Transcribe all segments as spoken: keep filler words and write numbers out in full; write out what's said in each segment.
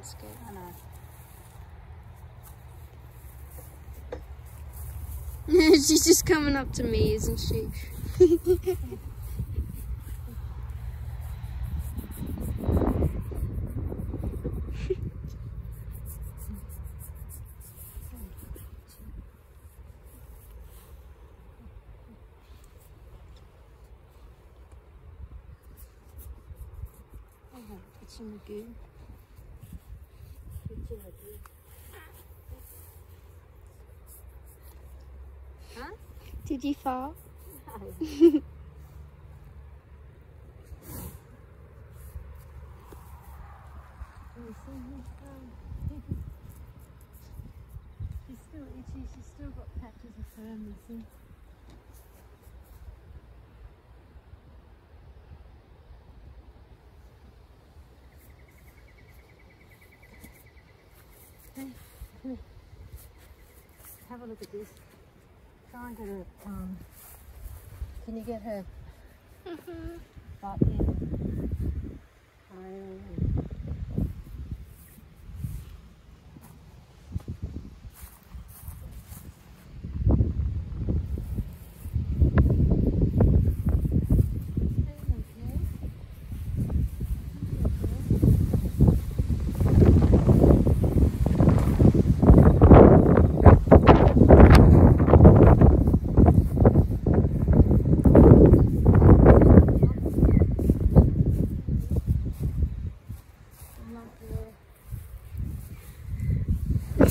vamos, que ganar. She's just coming up to me, isn't she? It's in the goo. It's in the goo. Huh? Did you fall? No. She's still itchy, she's still got patches of fur missing. Have a look at this. Try and get her. Um, can you get her? Mm-hmm. Right in. Um,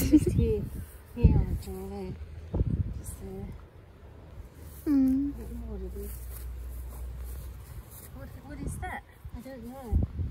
Just here, here on the door there, just there. Mm. I don't know what it is. What, what is that? I don't know.